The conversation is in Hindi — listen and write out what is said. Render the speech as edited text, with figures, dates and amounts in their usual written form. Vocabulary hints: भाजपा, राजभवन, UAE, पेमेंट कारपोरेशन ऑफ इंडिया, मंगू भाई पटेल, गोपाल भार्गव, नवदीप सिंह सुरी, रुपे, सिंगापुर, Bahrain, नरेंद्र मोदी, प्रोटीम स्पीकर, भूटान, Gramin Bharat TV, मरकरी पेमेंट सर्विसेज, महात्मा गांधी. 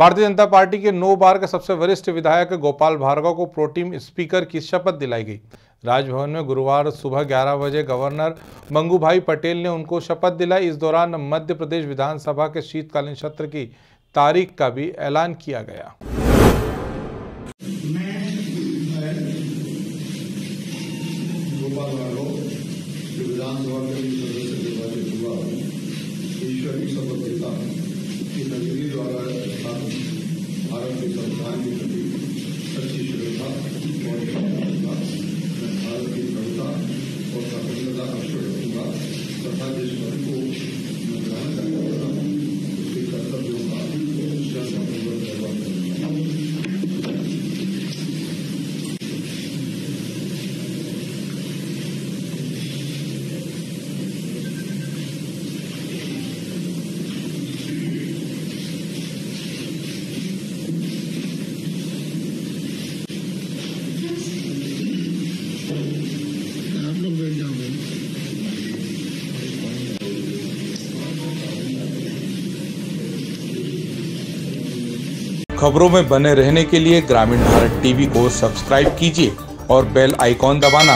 भारतीय जनता पार्टी के 9 बार के सबसे वरिष्ठ विधायक गोपाल भार्गव को प्रोटीम स्पीकर की शपथ दिलाई गई। राजभवन में गुरुवार सुबह 11 बजे गवर्नर मंगू भाई पटेल ने उनको शपथ दिलाई। इस दौरान मध्य प्रदेश विधानसभा के शीतकालीन सत्र की तारीख का भी ऐलान किया गया। खबरों में बने रहने के लिए ग्रामीण भारत टीवी को सब्सक्राइब कीजिए और बेल आइकॉन दबाना